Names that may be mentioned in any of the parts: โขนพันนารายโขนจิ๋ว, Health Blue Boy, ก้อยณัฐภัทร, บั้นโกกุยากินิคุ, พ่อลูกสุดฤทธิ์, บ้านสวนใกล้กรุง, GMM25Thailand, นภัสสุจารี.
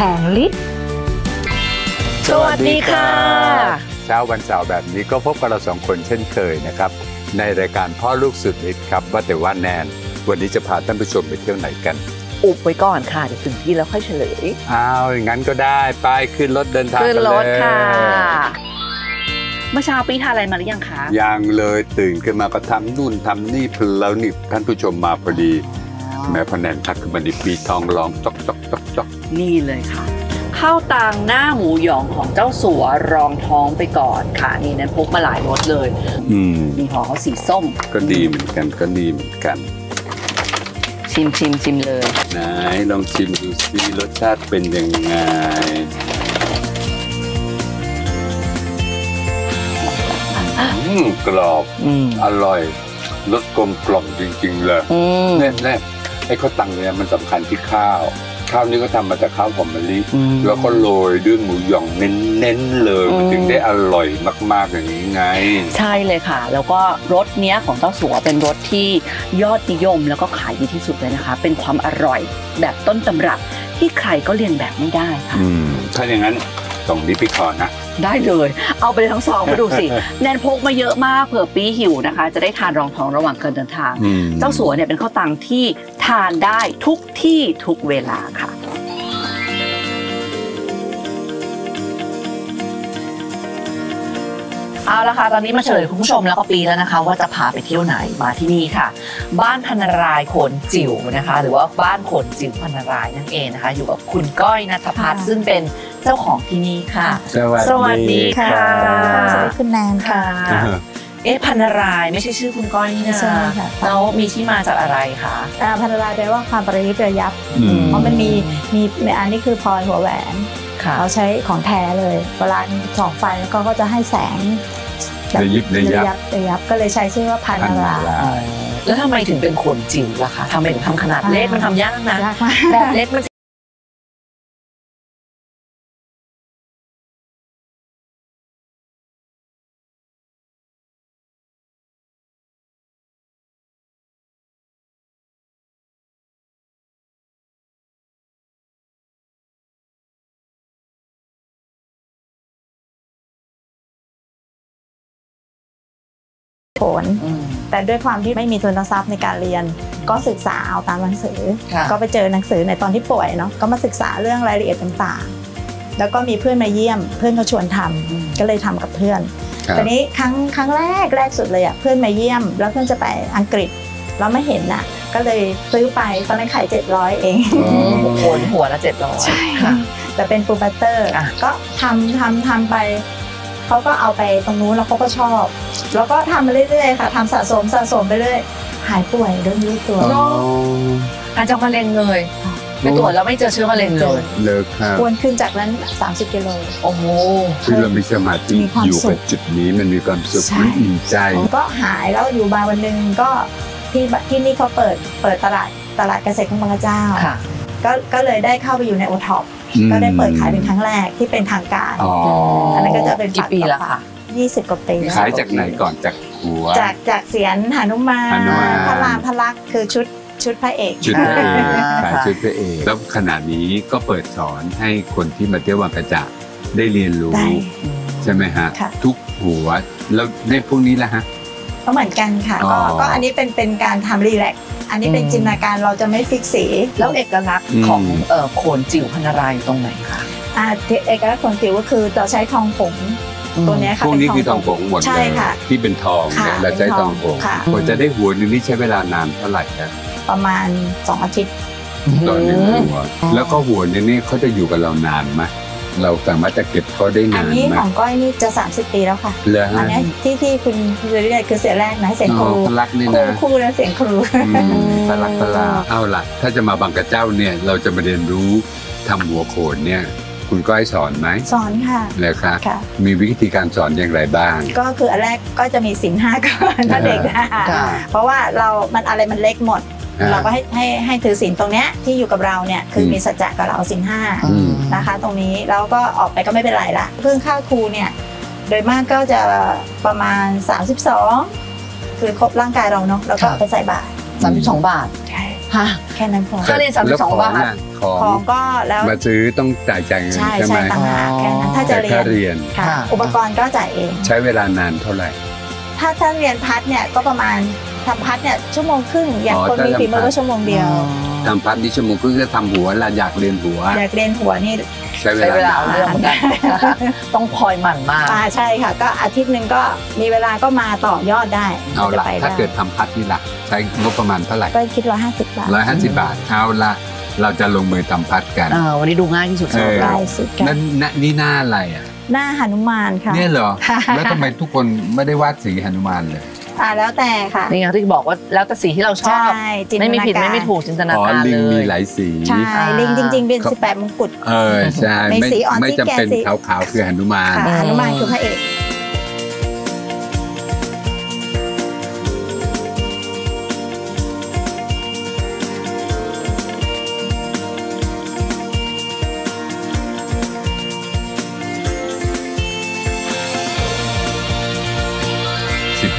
แผงฤทธิ์สวัสดีค่ะเช้าวันเสาร์แบบนี้ก็พบกับเราสองคนเช่นเคยนะครับในรายการพ่อลูกสุดฤทธิ์ครับว่าแต่ว่าแนนวันนี้จะพาท่านผู้ชมไปเที่ยวไหนกันอุบไว้ก่อนค่ะเดี๋ยวถึงที่แล้วค่อยเฉลยอ้าวอย่างนั้นก็ได้ไปขึ้นรถเดินทางกันเลยค่ะเมื่อเช้าปีทานอะไรมาหรือยังคะยังเลยตื่นขึ้นมาก็ทำนู่นทำนี่เพลินแล้วนี่ท่านผู้ชมมาพอดีแม่พนันทักขึ้นมาดิปีทองร้องจ๊อกจ๊อกจ๊อกจ๊อกนี่เลยค่ะข้าวตางหน้าหมูหยองของเจ้าสัวรองท้องไปก่อนค่ะนี่นั้นพกมาหลายรสเลยมีห่อเขาสีส้มก็ดีเหมือนกันก็ดีเหมือนกันชิมเลยไหนลองชิมดูสิรสชาติเป็นยังไงกรอบอร่อยรสกลมกล่อมจริงๆเลยแน่ไอ้ข้าวตังเนี่ยมันสำคัญที่ข้าวนี้ก็ทำมาจากข้าวหอมมะลิแล้วก็โรยด้วยหมูหยองเน้นๆเลยมันจึงได้อร่อยมากๆอย่างนี้ไงใช่เลยค่ะแล้วก็รสเนี้ยของเจ้าสัวเป็นรสที่ยอดนิยมแล้วก็ขายดีที่สุดเลยนะคะเป็นความอร่อยแบบต้นตำรับที่ใครก็เรียนแบบไม่ได้ค่ะถ้าอย่างนั้นตรงนี้พี่ขอนะได้เลยเอาไปทั้งซองมาดูสิแนนพกมาเยอะมากเผื่อปีหิวนะคะจะได้ทานรองท้องระหว่างการเดินทางเจ้าสัวเนี่ยเป็นข้าวตังที่ทานได้ทุกที่ทุกเวลาค่ะเอาละค่ะตอนนี้มาเฉลยคุณผู้ชมแล้วก็ปีแล้วนะคะว่าจะพาไปเที่ยวไหนมาที่นี่ค่ะบ้านพนรายโขนจิ๋วนะคะหรือว่าบ้านโขนจิ๋วพนรายนั่นเองนะคะอยู่กับคุณก้อยณัฐภัทรซึ่งเป็นเจ้าของที่นี่ค่ะสวัสดีค่ะสวัสดีคุณแนนค่ะพันรายไม่ใช่ชื่อคุณก้อยนี่นะแล้วมีที่มาจากอะไรคะพันรายแปลว่าความประยิบระยับเพราะมันมีอันนี้คือพลอยหัวแหวนเราใช้ของแท้เลยเวลาส่องไฟแล้วก็จะให้แสงระยิบก็เลยใช้ชื่อว่าพันรายแล้วทำไมถึงเป็นโขนจิ๋วล่ะคะทำไมถึงทำขนาดเล็กมันทำยากนะแบบเล็กมันแต่ด้วยความที่ไม่มีทุนทรัพย์ในการเรียนก็ศึกษาเอาตามหนังสือก็ไปเจอหนังสือในตอนที่ป่วยเนาะก็มาศึกษาเรื่องรายละเอียดต่างๆแล้วก็มีเพื่อนมาเยี่ยมเพื่อนเขาชวนทำก็เลยทำกับเพื่อนตอนนี้ครั้งแรกสุดเลยอ่ะเพื่อนมาเยี่ยมแล้วเพื่อนจะไปอังกฤษแล้วไม่เห็นอ่ะก็เลยซื้อไปตอนนั้นขาย700เองหัวละ700ใช่ค่ะแต่เป็นปูบัตเตอร์ก็ทำไปเขาก็เอาไปตรงนู้นแล้วเขาก็ชอบแล้วก็ทำไปเรื่อยๆค่ะทำสะสมไปเรื่อยหายป่วยโดนยึดตัวอาจจะมะเร็งเลยไปตรวจแล้วไม่เจอเชื้อมะเร็งเลยเลิกครับควรขึ้นจากนั้น30กิโลโอ้โหคือเรามีสมาธิอยู่กับจุดนี้มันมีความสุขอิ่มใจก็หายแล้วอยู่บาร์วันหนึ่งก็ที่นี่เขาเปิดตลาดเกษตรของบางกระเจ้าก็เลยได้เข้าไปอยู่ในโอท็อปก็ได้เปิดขายเป็นครั้งแรกที่เป็นทางการอันนั้นก็จะเป็นกี่ปีแล้วค่ะ20 กว่าปีขายจากไหนก่อนจากหัวจากเสียนหนุมานพระรามพระลักษ์คือชุดพระเอกขายชุดพระเอกแล้วขณะนี้ก็เปิดสอนให้คนที่มาเที่ยววังกระเจ้าได้เรียนรู้ใช่ไหมฮะทุกหัวแล้วในพวกนี้ละฮะก็เหมือนกันค่ะก็อันนี้เป็นการทำรีแลกอันนี้เป็นจินตนาการเราจะไม่ฟิกสีแล้วเอกลักษณ์ของโขนจิ๋วพนรายตรงไหนคะเอกลักษณ์โขนจิ๋วก็คือเราใช้ทองผงตัวนี้ค่ะพวกนี้คือทองผงหมดเลยที่เป็นทองเราใช้ทองผงกว่าจะได้หัวนึงนี่ใช้เวลานานเท่าไหร่ครับประมาณ2 อาทิตย์ต่อหนึ่งหัวแล้วก็หัวนึงนี่เขาจะอยู่กับเรานานไหมเราสามารถจะเก็บเขาได้นานไหมอันนี้ของก้อยนี่จะ30 ปีแล้วค่ะอันนี้ที่คุณเรียกคือเสียแรกนะเสียงครูคู่และเสียงครูตลักเอาล่ะถ้าจะมาบางกระเจ้าเนี่ยเราจะมาเรียนรู้ทำหัวโขนเนี่ยคุณก้อยสอนไหมสอนค่ะเลยค่ะมีวิธีการสอนอย่างไรบ้างก็คืออันแรกก็จะมีศีล 5ก่อนถ้าเด็กนะเพราะว่าเรามันอะไรมันเล็กหมดเราก็ให้ถือศีลตรงเนี้ยที่อยู่กับเราเนี่ยคือมีสัจจะกับเราศีล 5นะคะตรงนี้แล้วก็ออกไปก็ไม่เป็นไรละเพิ่งเข้าครูเนี่ยโดยมากก็จะประมาณ32คือครบร่างกายเราเนาะแล้วก็ไปใส่บาตร32 บาท แค่นั้นพอก็เรียน32 บาทของก็แล้วมาซื้อต้องจ่ายเงินใช่ไหมแค่นั้นถ้าจะเรียนอุปกรณ์ก็จ่ายเองใช้เวลานานเท่าไหร่ถ้าเรียนพัดเนี่ยก็ประมาณทำพัดเนี่ย1.5 ชั่วโมงอย่างคนมีฝีมือก็1.5 ชั่วโมงทำพัดนี่1.5 ชั่วโมงก็ทำหัวเราอยากเรียนหัวนี่ใช้เวลาเรื่องกันต้องคอยหมั่นมากใช่ค่ะก็อาทิตย์หนึ่งก็มีเวลาก็มาต่อยอดได้เอาละถ้าเกิดทำพัดนี่หลักใช้งบประมาณเท่าไหร่ก็คิด150 บาท150 บาทเอาละเราจะลงมือทำพัดกันวันนี้ดูง่ายที่สุดเลยนี่หน้าอะไรอ่ะหน้าหนุมานค่ะเนี่ยเหรอแล้วทำไมทุกคนไม่ได้วาดสีหนุมานเลยแล้วแต่ค่ะนี่ค่ะที่บอกว่าแล้วแต่สีที่เราชอบไม่มีผิดไม่มีถูกจินตนาการเลยลิงมีหลายสีใช่ลิงจริงๆเป็น18 มงกุฎใช่ไม่จำเป็นขาวๆคือหนุมานหนุมานคือพระเอก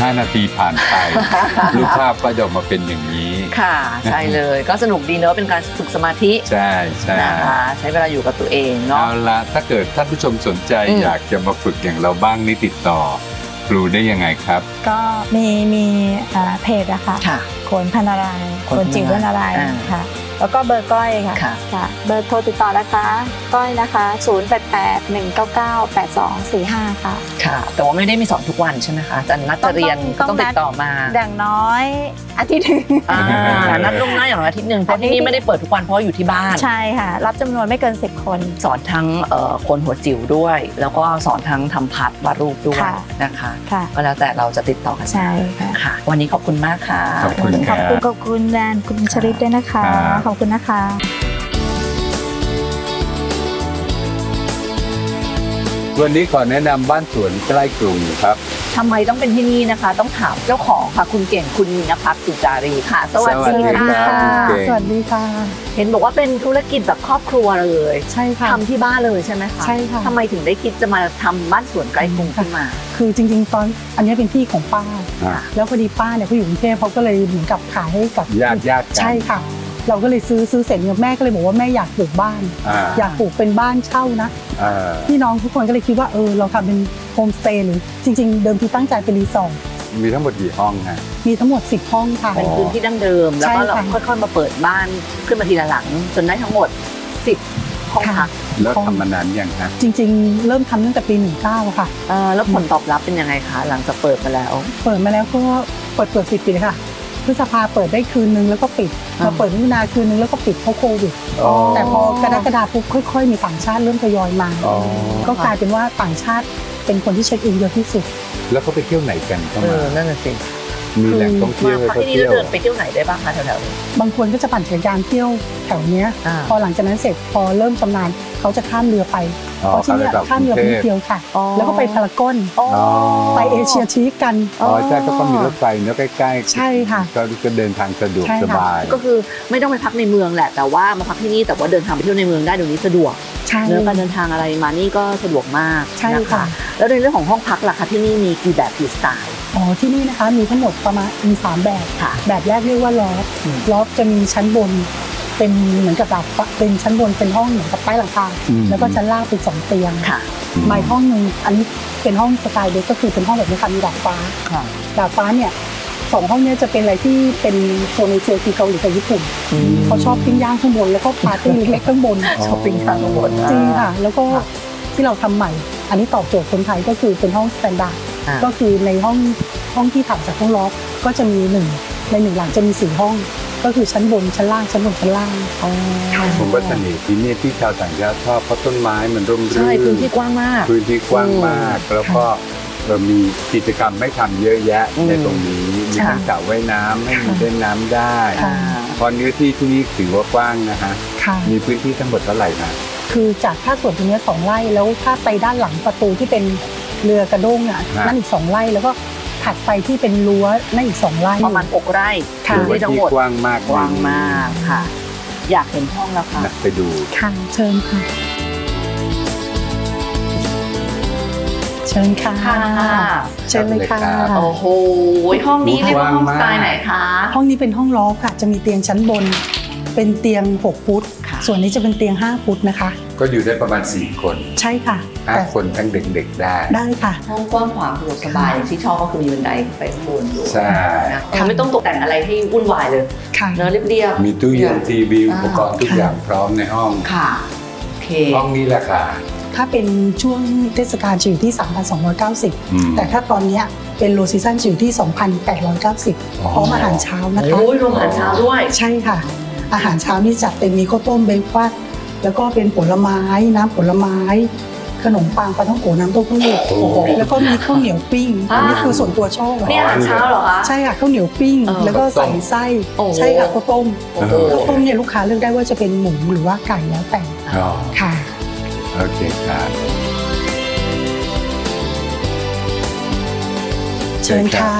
15 นาทีผ่านไปรูปภาพก็จะออกมาเป็นอย่างนี้ค่ะใช่เลยก็สนุกดีเนอะเป็นการฝึกสมาธิใช่ใช่ใช้เวลาอยู่กับตัวเองเนาะเอาละถ้าเกิดท่านผู้ชมสนใจอยากจะมาฝึกอย่างเราบ้างนี่ติดต่อครูได้ยังไงครับก็มีเพจนะคะโขนพันนารายโขนจิ๋วพันนารายค่ะแล้วก็เบอร์ก้อยค่ะเบอร์โทรติดต่อนะคะก้อยนะคะ088-199-8245ค่ะค่ะแต่ว่าไม่ได้มีสอนทุกวันใช่ไหมคะจันนัดจะเรียนต้องติดต่อมาอย่างน้อยอาทิตย์หนึ่งนัดล่วงหน้าอย่างน้อยอาทิตย์หนึ่งเพราะที่นี่ไม่ได้เปิดทุกวันเพราะอยู่ที่บ้านใช่ค่ะรับจำนวนไม่เกิน10 คนสอนทั้งคนหัวจิ๋วด้วยแล้วก็สอนทั้งทำพัดวาดรูปด้วยนะคะก็แล้วแต่เราจะติดต่อกันใช่ค่ะวันนี้ขอบคุณมากค่ะขอบคุณแดนคุณชริตด้วยนะคะขอบคุณนะคะวันนี้ขอแนะนำบ้านสวนใกล้กรุงครับทำไมต้องเป็นที่นี่นะคะต้องถามเจ้าของค่ะคุณเก่งคุณนภัสสุจารีค่ะสวัสดีค่ะสวัสดีค่ะเห็นบอกว่าเป็นธุรกิจแบบครอบครัวเลยใช่ค่ะทำที่บ้านเลยใช่ไหมคะใช่ค่ะทำไมถึงได้คิดจะมาทำบ้านสวนใกล้กรุงขึ้นมาคือจริงๆตอนอันนี้เป็นที่ของป้าแล้วพอดีป้าเนี่ยเขาอยู่กรุงเทพเขาก็เลยเหมือนกับขายให้กับญาติใช่ค่ะเราก็เลยซื้อเสร็จเนี่ยแม่ก็เลยบอกว่าแม่อยากปลูกบ้านอยากปลูกเป็นบ้านเช่านะพี่น้องทุกคนก็เลยคิดว่าเราทำเป็นโฮมสเตย์หรือจริงๆเดิมทีตั้งใจเป็นรีสอร์ทมีทั้งหมดกี่ห้องคะมีทั้งหมด10 ห้องค่ะเป็นพื้นที่ดั้งเดิมแล้วก็เราค่อยๆมาเปิดบ้านขึ้นมาทีละหลังจนได้ทั้งหมด10 ห้องพักแล้วทำมานานยังคะจริงๆเริ่มทำตั้งแต่ปี19ค่ะแล้วผลตอบรับเป็นยังไงคะหลังจากเปิดมาแล้วก็เปิดปิดเลยค่ะพฤษภาเปิดได้คืนนึงแล้วก็ปิดมาเปิดมิถุนาคืนนึงแล้วก็ปิดเพราะโควิดแต่พอกรกฎาคมปุ๊บค่อยๆมีต่างชาติเริ่มทยอยมาก็กลายเป็นว่าต่างชาติเป็นคนที่เช็คอินเยอะที่สุดแล้วเขาไปเที่ยวไหนกันเข้ามานั่นแหละสิมีแหล่งท่องเที่ยวให้เขาเที่ยวไปเที่ยวไหนได้บ้างคะแถวๆบางคนก็จะปั่นจักรยานเที่ยวแถวเนี้ยพอหลังจากนั้นเสร็จพอเริ่มชำนาญเขาจะข้ามเรือไปเพราะที่นี่ข้ามเรือไปเที่ยวค่ะแล้วก็ไปพารากอนไปเอเชียทีกันใช่ก็มีรถไฟเนื้อใกล้ๆใช่ค่ะก็เดินทางสะดวกสบายก็คือไม่ต้องไปพักในเมืองแหละแต่ว่ามาพักที่นี่แต่ว่าเดินทางไปเที่ยวในเมืองได้เดี๋ยวนี้สะดวกแล้วการเดินทางอะไรมานี่ก็สะดวกมากใช่ค่ะแล้วในเรื่องของห้องพักล่ะคะที่นี่มีกี่แบบกี่สไตล์ที่นี่นะคะมีทั้งหมดประมาณมี3 แบบค่ะแบบแรกเรียกว่าลอฟต์จะมีชั้นบนเป็นเหมือนกับแบบเป็นชั้นบนเป็นห้องเหมือนกับใต้หลังคาแล้วก็ชั้นล่างเป็น2 เตียงค่ะหมายห้องหนึ่งอันนี้เป็นห้องสไตล์เด็กก็คือเป็นห้องแบบนี้ค่ะมีดาดฟ้าเนี่ย2 ห้องนี้จะเป็นอะไรที่เป็นโซนในเซอร์กีเกาหลีกับญี่ปุ่นเขาชอบปิ้งย่างข้างบนแล้วก็ปาร์ตี้เล็กข้างบนชอบปิ้งย่างข้างบนจริงค่ะแล้วก็ที่เราทำใหม่อันนี้ตอบโจทย์คนไทยก็คือเป็นห้องสแตนดาร์ดก็คือในห้องที่ถัดจากห้องล็อกก็จะมี1 หลังจะมี4 ห้องก็คือชั้นบนชั้นล่างชั้นบนชั้นล่างผมว่าเสน่ห์ที่นี่ที่ชาวต่างชาติชอบเพราะต้นไม้มันร่มรื่นใช่พื้นที่กว้างมากแล้วก็มีกิจกรรมให้ทำเยอะแยะในตรงนี้มีทั้งสระว่ายน้ำให้มีเล่นน้ำได้ตอนนี้ที่นี่ถือว่ากว้างนะฮะมีพื้นที่ทั้งหมดเท่าไหร่นะคือจากถ้าส่วนตรงนี้2 ไร่แล้วถ้าไปด้านหลังประตูที่เป็นเรือกระด้งอ่ะนั่นอีก2 ไร่แล้วก็ถัดไปที่เป็นรั้วนั่นอีก2 ไร่ประมาณ6 ไร่ค่ะที่ทั้งหมดกว้างมากค่ะอยากเห็นห้องแล้วค่ะไปดูค่ะเชิญค่ะ เชิญค่ะเชิญเลยค่ะโอ้โหห้องนี้เรียกว่าห้องสไตล์ไหนคะห้องนี้เป็นห้องล็อกค่ะจะมีเตียงชั้นบนเป็นเตียง6ฟุตส่วนนี้จะเป็นเตียง5ฟุตนะคะก็อยู่ได้ประมาณ4คนใช่ค่ะ5คนทั้งเด็กๆได้ค่ะห้องกว้างขวางสะดวกสบายที่ชอบก็คือมีบันไดไปข้างบนด้วยใช่ไม่ต้องตกแต่งอะไรให้วุ่นวายเลยเนอะเรียบเรียบมีตู้เย็นทีวีอุปกรณ์ทุกอย่างพร้อมในห้องค่ะห้องนี้ราคาถ้าเป็นช่วงเทศกาลจะอยู่ที่ 3,290 แต่ถ้าตอนนี้เป็นโลซีซั่นจะอยู่ที่ 2,890 พร้อมอาหารเช้านะคะโอ้ยรวมอาหารเช้าด้วยใช่ค่ะอาหารเช้านี่จัดเต็มมีข้าวต้มเบรคฟาสต์แล้วก็เป็นผลไม้น้ำผลไม้ขนมปังปลาท่องโกน้ำเต้าหู้แล้วก็มีข้าวเหนียวปิ้งอันนี้คือส่วนตัวชอบนี่อาหารเช้าเหรอคะใช่ค่ะข้าวเหนียวปิ้งแล้วก็ใส่ไส้ใช่ค่ะข้าวต้มเนี่ยลูกค้าเลือกได้ว่าจะเป็นหมูหรือว่าไก่แล้วแต่ค่ะโอเคครับเชิญค่ะ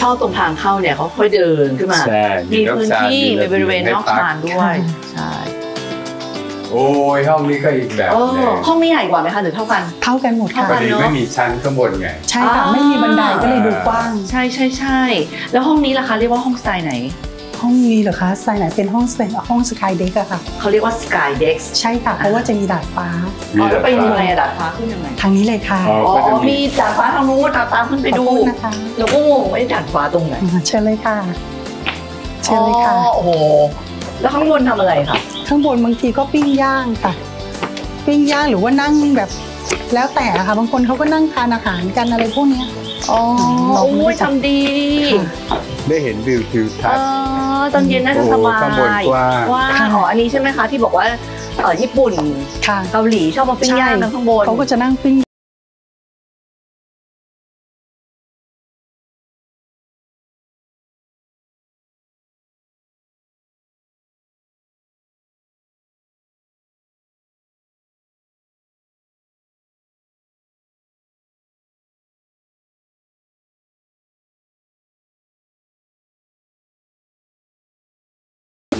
ชอบตรงทางเข้าเนี่ยเขาค่อยเดินขึ้นมามีพื้นที่ในบริเวณนอกอาคารด้วยใช่โอ้ยห้องนี้ก็อีกแบบเลยห้องนี้ใหญ่กว่าไหมคะหรือเท่ากันเท่ากันหมดค่ะไม่มีชั้นข้างบนไงใช่ค่ะไม่มีบันไดก็เลยดูกว้างใช่ใช่แล้วห้องนี้ล่ะคะเรียกว่าห้องสไตล์ไหนห้องนี้เหรอคะสไตล์ไหนเป็นห้องสไตล์ห้องสกายเด็กอะค่ะเขาเรียกว่าสกายเด็กใช่ค่ะเพราะว่าจะมีดาดฟ้าแล้วไปดูอะไรดาดฟ้าขึ้นยังไงทางนี้เลยค่ะอ๋อมีดาดฟ้าทางนู้นดาดฟ้าขึ้นไปดูนะคะแล้วก็งงว่าดาดฟ้าตรงไหนเชิญเลยค่ะเชิญเลยค่ะโอ้โหแล้วข้างบนทำอะไรคะข้างบนบางทีก็ปิ้งย่างค่ะปิ้งย่างหรือว่านั่งแบบแล้วแต่ค่ะบางคนเขาก็นั่งทานอาหารกันอะไรพวกนี้อ๋อโอ้ยทำดีได้เห็นวิวทิวทัศน์ตอนเย็นน่าจะสบายว่าอ๋ออันนี้ใช่ไหมคะที่บอกว่าญี่ปุ่นเกาหลีชอบมาปิ้งย่างกันข้างบนเขาก็จะนั่งปิ้ง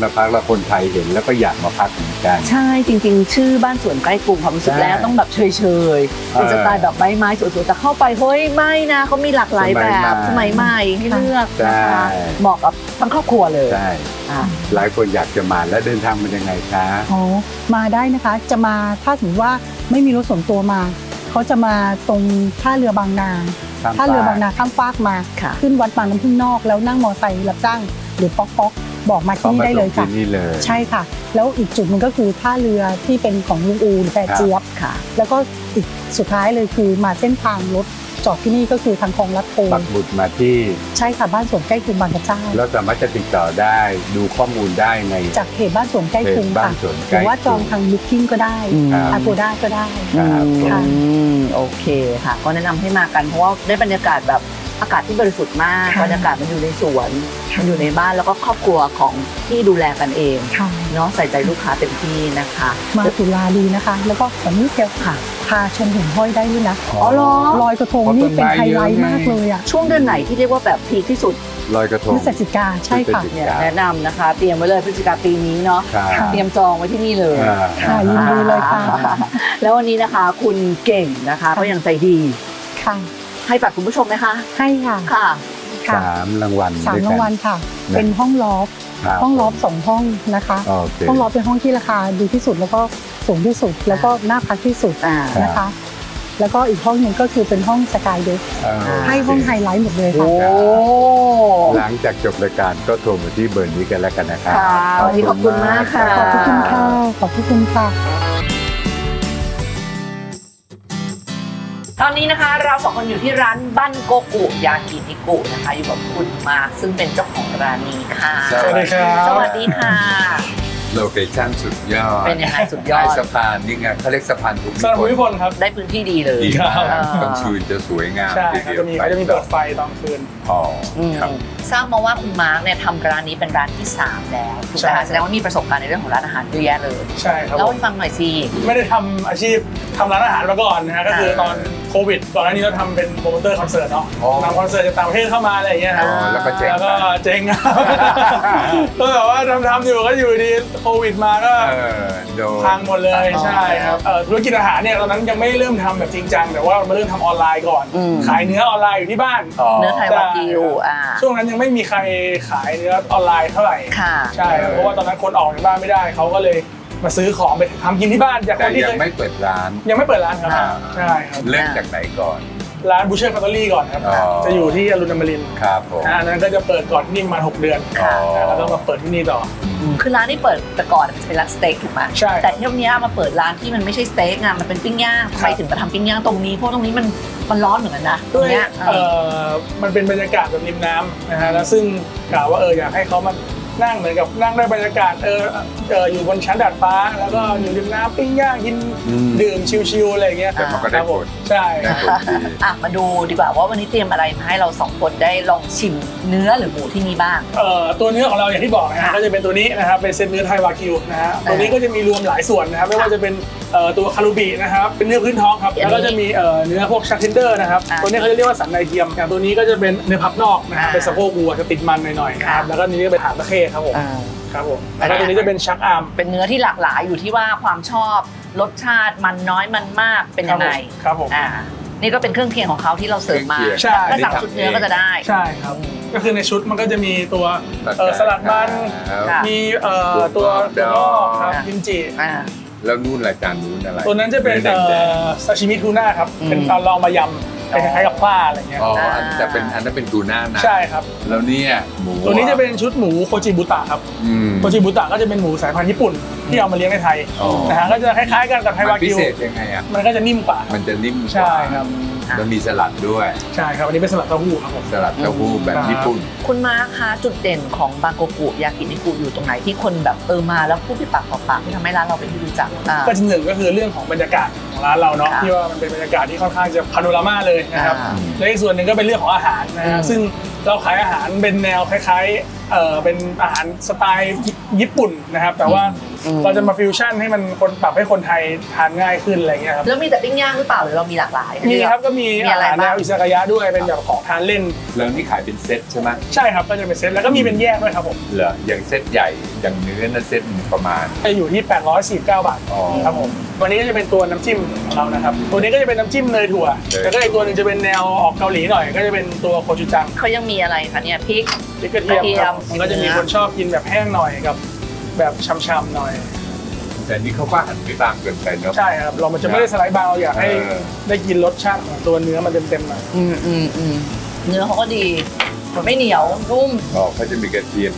มาพักแล้วคนไทยเห็นแล้วก็อยากมาพักเหมือนกันใช่จริงๆชื่อบ้านสวนใกล้กรุงความรู้สึกแล้วต้องแบบเฉยๆเป็นสไตล์แบบใบไม้สวยๆแต่เข้าไปเฮ้ยไม่นะเขามีหลากหลายแบบสมัยใหม่ให้เลือกนะคะเหมาะกับทั้งครอบครัวเลยใช่หลายคนอยากจะมาแล้วเดินทางมันยังไงคะอ๋อมาได้นะคะจะมาถ้าถือว่าไม่มีรถส่วนตัวมาเขาจะมาตรงท่าเรือบางนาท่าเรือบางนาข้ามฟากมาขึ้นวัดบางน้ำพึ่งนอกแล้วนั่งมอเตอร์ไซค์รับจ้างหรือป๊อกๆบอกมาที่นี่ได้เลยค่ะใช่ค่ะแล้วอีกจุดหนึ่งก็คือท่าเรือที่เป็นของลุงอูหรือแปะเจี๊ยบค่ะแล้วก็อีกสุดท้ายเลยคือมาเส้นทางรถจอดที่นี่ก็คือทางคลองลัดโพปักหมุดมาที่ใช่ค่ะบ้านสวนใกล้กรุงบางกระเจ้าเราสามารถจะติดต่อได้ดูข้อมูลได้ในจากเพจบ้านสวนใกล้กรุงค่ะหรือว่าจองทางบุ๊กคิ้งก็ได้อาโกด้าก็ได้ค่ะโอเคค่ะก็แนะนำให้มากันเพราะว่าได้บรรยากาศแบบอากาศที่บริสุทธิ์มากบรรยากาศมันอยู่ในสวนมันอยู่ในบ้านแล้วก็ครอบครัวของที่ดูแลกันเองเนาะใส่ใจลูกค้าเต็มที่นะคะมาตุลาดีนะคะแล้วก็ขอนิดเดียวค่ะพาชมหิ่งห้อยได้ด้วยนะอ๋อลอยกระทงนี่เป็นไฮไลท์มากเลยอะช่วงเดือนไหนที่เรียกว่าแบบพีคที่สุดลอยกระทงพฤศจิกาใช่ค่ะแนะนำนะคะเตรียมไว้เลยพฤศจิกาปีนี้เนาะเตรียมจองไว้ที่นี่เลยค่ะยินดีเลยค่ะแล้ววันนี้นะคะคุณเก่งนะคะก็ยังใจดีค่ะให้ฝากคุณผู้ชมไหมคะให้ค่ะ3 รางวัล3 รางวัลค่ะเป็นห้องล็อบ2 ห้องนะคะห้องล็อบเป็นห้องที่ราคาดีที่สุดแล้วก็สูงที่สุดแล้วก็น่าพักที่สุดนะคะแล้วก็อีกห้องหนึ่งก็คือเป็นห้องสกายเด็กให้ห้องไฮไลท์หมดเลยค่ะหลังจากจบรายการก็โทรมาที่เบอร์นี้กันแล้วกันนะคะวันนี้ขอบคุณมากค่ะขอบคุณค่ะขอบคุณค่ะตอนนี้นะคะเราสองคนอยู่ที่ร้านบั้นโกกุยากินิกุนะคะอยู่กับคุณมาซึ่งเป็นเจ้าของร้านนี้ค่ะสวัสดีครับสวัสดีค่ะโลเคชั่นสุดยอดเป็นยังไงสุดยอดสะพานนี่ไงเขาเรียกสะพานภูมิพลครับได้พื้นที่ดีเลยกลางคืนจะสวยงามทีเดียวจะมีเปิดไฟตอนคืนอ๋อครับทราบมาว่าคุณมาร์กเนี่ยทำร้านนี้เป็นร้านที่3แล้วถูกไหมคะแสดงว่ามีประสบการณ์ในเรื่องของร้านอาหารเยอะแยะเลยใช่ครับเล่าให้ฟังหน่อยสิไม่ได้ทำอาชีพทำร้านอาหารมาก่อนนะฮะก็คือตอนโควิดก่อนหน้านี้เราทำเป็นโปรโมเตอร์คอนเสิร์ตเนาะนำคอนเสิร์ตจากต่างประเทศเข้ามาอะไรอย่างเงี้ยครับแล้วก็เจ๊งก็แบบว่าทำอยู่ก็อยู่ดีโค วิดมาก็พังหมดเลยใช่ครับธุรกิจอาหารเนี่ยตอนนั้นยังไม่เริ่มทำแบบจริงจังแต่ว่ามาเริ่มทำออนไลน์ก่อนขายเนื้อออนไลน์อยู่ที่บ้านเนื้อไทยวากิวช่วงนั้นยังไม่มีใครขายเนื้อออนไลน์เท่าไหร่ใช่เพราะว่าตอนนั้นคนออกจากบ้านไม่ได้เขาก็เลยมาซื้อของไปทำกินที่บ้านแต่ยังไม่เปิดร้านยังไม่เปิดร้านครับใช่ครับเริ่มจากไหนก่อนร้านบูเชอร์แฟคทอรี่ก่อนครับจะอยู่ที่อรุณอมรินทร์ครับอันนั้นก็จะเปิดก่อนที่นี่มา6 เดือนแล้วก็มาเปิดที่นี่ต่อคือร้านที่เปิดแต่ก่อนเป็นร้านสเต็กถูกไหมใช่แต่เที่ยวนี้มาเปิดร้านที่มันไม่ใช่สเต็กไงมันเป็นปิ้งย่างทำไมถึงมาทำปิ้งย่างตรงนี้เพราะตรงนี้มันร้อนเหมือนกันนะด้วยมันเป็นบรรยากาศแบบริมน้ำนะฮะแล้วซึ่งกล่าวว่าอยากให้เขามานั่งเหมือนกับนั่งได้บรรยากาศอยู่บนชั้นดาดฟ้าแล้วก็อยู่ริมน้ำปิ้งย่างกินดื่มชิลๆอะไรอย่างเงี้ยครับผมใช่มาดูดีกว่าว่าวันนี้เตรียมอะไรมาให้เรา2 คนได้ลองชิมเนื้อหรือหมูที่นี่บ้างตัวเนื้อของเราอย่างที่บอกนะฮะก็จะเป็นตัวนี้นะครับเป็นเซตเนื้อไทยวากิวนะฮะตัวนี้ก็จะมีรวมหลายส่วนนะครับไม่ว่าจะเป็นตัวคารุบินะครับเป็นเนื้อพื้นท้องครับแล้วก็จะมีเนื้อพวกชักเทนเดอร์นะครับตัวนี้เขาจะเรียกว่าสันในเทียมอย่างตัวนี้ก็จะเป็นเนื้อพับนอกนะฮะเป็นสะโพกวัวจะติดมันหน่อยๆนะครับแล้วก็นี้ก็เป็นหางตะเข้ครับผมครับผมแล้วตัวนี้จะเป็นชักอาร์มเป็นเนื้อที่หลากหลายอยู่ที่ว่าความชอบรสชาติมันน้อยมันมากเป็นยังไงครับผมนี่ก็เป็นเครื่องเคียงของเขาที่เราเสิร์ฟมาก็สั่งชุดเนื้อก็จะได้ใช่ครับก็คือในชุดมันก็จะมีตัวสลัดมันมีตัวดอกครับกิมจิแล้วนู่นรายการนู้นอะไรตัวนั้นจะเป็นซาชิมิทูน่าครับเป็นตอนลองมายำคล้ายๆกับผ้าอะไรเงี้ยอ๋อจะเป็นอันนั้นเป็นทูน่านะใช่ครับแล้วเนี่ยหมูตัวนี้จะเป็นชุดหมูโคจิบุตะครับโคจิบุตะก็จะเป็นหมูสายพันธุ์ญี่ปุ่นที่เอามาเลี้ยงในไทยนะฮะก็จะคล้ายๆกันกับไทยวากิวพิเศษยังไงอ่ะมันก็จะนิ่มกว่ามันจะนิ่มใช่ครับแล้วมีสลัดด้วยใช่ครับวันนี้เป็นสลัดเต้าหู้ครับผมสลัดเต้าหู้แบบญี่ปุ่นคุณมาคะจุดเด่นของบางโกกุยากินิคุอยู่ตรงไหนที่คนแบบมาแล้วพูดที่ปากต่อปากที่ทำให้ร้านเราเป็นที่รู้จักก็จุดหนึ่งก็คือเรื่องของบรรยากาศของร้านเราเนาะที่ว่ามันเป็นบรรยากาศที่ค่อนข้างจะพาโนรามาเลยนะครับและอีกส่วนหนึ่งก็เป็นเรื่องของอาหารนะฮะซึ่งเราขายอาหารเป็นแนวคล้ายๆเป็นอาหารสไตล์ญี่ปุ่นนะครับแต่ว่าเราจะมาฟิวชั่นให้มันคนปรับให้คนไทยทานง่ายขึ้นอะไรเงี้ยครับแล้วมีแต่ปิ้งย่างหรือเปล่าหรือเรามีหลากหลายมีครับก็มีอาหารแนวอิซากายะด้วยเป็นแบบของทานเล่นแล้วนี่ขายเป็นเซตใช่ไหมใช่ครับก็จะเป็นเซตแล้วก็มีเป็นแยกด้วยครับผมเหรออย่างเซตใหญ่อย่างเนื้อนะเซตประมาณจะอยู่ที่849 บาทครับผมวันนี้ก็จะเป็นตัวน้ำจิ้มของเรานะครับตัวนี้ก็จะเป็นน้ำจิ้มเนยถั่วแล้วก็อีกตัวหนึ่งจะเป็นแนวออกเกาหลีหน่อยก็จะเป็นตัวโคจูจังเขายังมีอะไรคะเนี่ยพริกกระเทียมก็จะมีคนชอบกินแบบแห้งหน่อยกับแบบช้ำๆหน่อยแต่นี่เขาก็หั่นไม่บางเกินไปเนาะใช่ครับเรามันจะไม่ได้สไลด์บางเราอยากให้ได้กินรสชาติของตัวเนื้อมันเต็มๆมาเนื้อเขาก็ดีมันไม่เหนียวนุ่มอ๋อเขาจะมีกระเทียม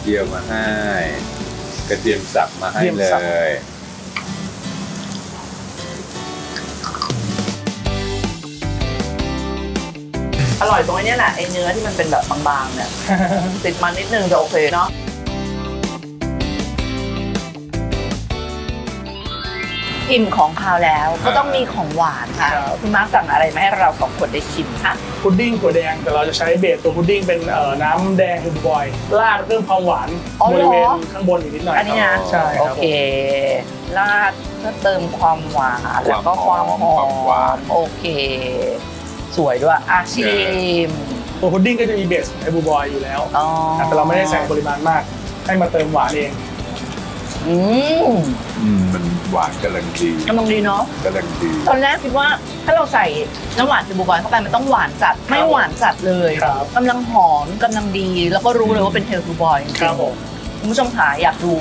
เจียวมาให้กระเทียมสับมาให้เลยอร่อยตรงนี้แหละไอ้เนื้อที่มันเป็นแบบบางๆเนี่ยติดมันนิดนึงจะโอเคเนาะอิ่มของคาวแล้วก็ต้องมีของหวานค่ะคุณมาร์คสั่งอะไรมาให้เรา2 คนได้ชิมค่ะพุดดิ้งถั่วแดงแต่เราจะใช้เบสตัวพุดดิ้งเป็นน้ำแดงคุณบอยราดเพิ่มความหวานบริเวณข้างบนอีกนิดหน่อยอันนี้นะใช่โอเคราดเพื่อเติมความหวานแล้วก็ความหอมโอเคสวยด้วยอาชิมตัวพุดดิ้งก็จะมีเบสไอบูบอยอยู่แล้วแต่เราไม่ได้ใส่ปริมาณมากให้มาเติมหวานเองมันหวานกำลังดีเนาะกำลังดีตอนแรกคิดว่าถ้าเราใส่น้ำหวานบูบอยเข้าไปมันต้องหวานจัดไม่หวานจัดเลยกำลังหอมกำลังดีแล้วก็รู้เลยว่าเป็นเทลบูบอยจริงคุณผู้ชมขาอยากดู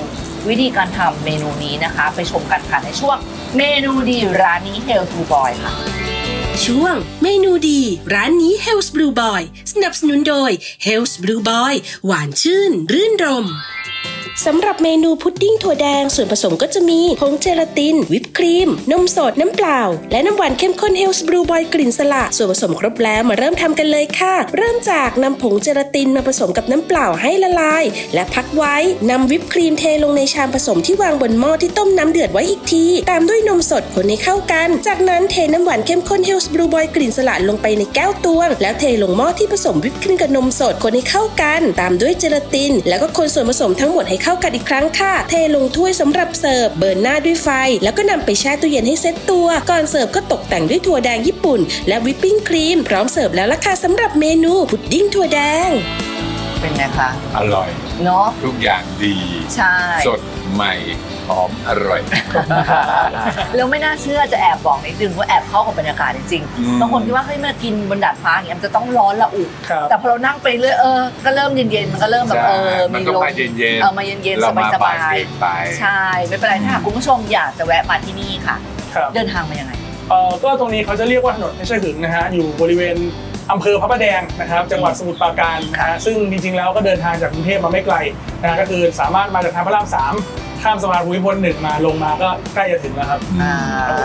วิธีการทำเมนูนี้นะคะไปชมกันค่ะในช่วงเมนูดีร้านนี้เทลบูบอยค่ะช่วงเมนูดีร้านนี้ Health Blue Boy สนับสนุนโดย Health Blue Boy หวานชื่นรื่นรมสำหรับเมนูพุดดิ้งถั่วแดงส่วนผสมก็จะมีผงเจลาตินวิปครีมนมสดน้ำเปล่าและน้ำหวานเข้มข้น Health Blue Boy กลิ่นสละส่วนผสมครบแล้วมาเริ่มทำกันเลยค่ะเริ่มจากนำผงเจลาตินมาผสมกับน้ำเปล่าให้ละลายและพักไว้นำวิปครีมเทลงในชามผสมที่วางบนหม้อที่ต้มน้ำเดือดไว้อีกทีตามด้วยนมสดคนให้เข้ากันจากนั้นเทน้ำหวานเข้มข้น Health Blue Boy กลิ่นสละลงไปในแก้วตวงแล้วเทลงหม้อที่ผสมวิปครีมกับนมสดคนให้เข้ากันตามด้วยเจลาตินแล้วก็คนส่วนผสมทั้งหมดให้เข้ากันอีกครั้งค่ะเทลงถ้วยสำหรับเสิร์ฟเบิร์นหน้าด้วยไฟแล้วก็นำไปแช่ตู้เย็นให้เซ็ตตัวก่อนเสิร์ฟก็ตกแต่งด้วยถั่วแดงญี่ปุ่นและวิปปิ้งครีมพร้อมเสิร์ฟแล้วล่ะค่ะสำหรับเมนูพุดดิ้งถั่วแดง เป็นไงคะอร่อยเนาะทุกอย่างดีใช่สดใหม่หอมอร่อยแล้วไม่น่าเชื่อจะแอบบอกนิดนึงว่าแอบเข้ากับบรรยากาศจริงๆบางคนคิดว่าเฮ้ยมากินบนดาดฟ้าอย่างเงี้ยมันจะต้องร้อนละอุแต่พอเรานั่งไปเรื่อยก็เริ่มเย็นๆมันก็เริ่มแบบมีลมมาเย็นๆมาเย็นๆสบายๆใช่ไม่เป็นไรถ้าคุณผู้ชมอยากจะแวะมาที่นี่ค่ะเดินทางมายังไงก็ตรงนี้เขาจะเรียกว่าถนนเพชรหึงนะฮะอยู่บริเวณอำเภอพระประแดงนะครับจังหวัดสมุทรปราการนะฮะซึ่งจริงๆแล้วก็เดินทางจากกรุงเทพมาไม่ไกลนะก็คือสามารถมาจากทางพระราม3ข้ามสะพานภูมิพล1มาลงมาก็ใกล้จะถึงแล้วครับ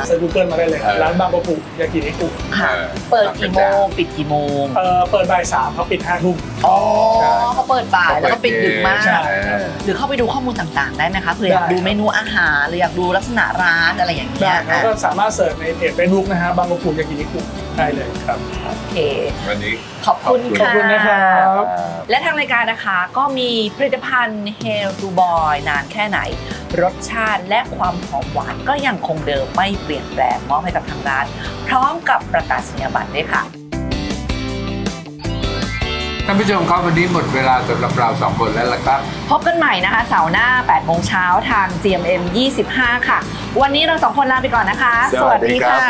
เซิร์ช Google มาได้เลยครับร้านบางปะปุยากินิคุเปิดกี่โมงปิดกี่โมงเปิดบ่าย3เขาปิด5 ทุ่มอ๋อเขาเปิดบ่ายแล้วก็ปิดดึกมากหรือเข้าไปดูข้อมูลต่างๆได้ไหมคะเผื่ออยากดูเมนูอาหารหรืออยากดูลักษณะร้านอะไรอย่างเงี้ยก็สามารถเสิร์ชในเพจ Facebook นะฮะบางปะปุยากินิคุได้เลยครับโอเควันนี้ขอบคุณค่ะและทางรายการนะคะก็มีผลิตภัณฑ์เฮลูบอยนานแค่ไหนรสชาติและความหอมหวานก็ยังคงเดิมไม่เปลี่ยนแปลงมอบให้กับทางร้านพร้อมกับประกาศนียบัตรด้วยค่ะท่านผู้ชมครับวันนี้หมดเวลาสำหรับเรา2คนแล้วล่ะครับพบกันใหม่นะคะเสาร์หน้า 8 โมงเช้าทาง GMM 25 ค่ะวันนี้เรา2 คนลาไปก่อนนะคะสวัสดีค่ะ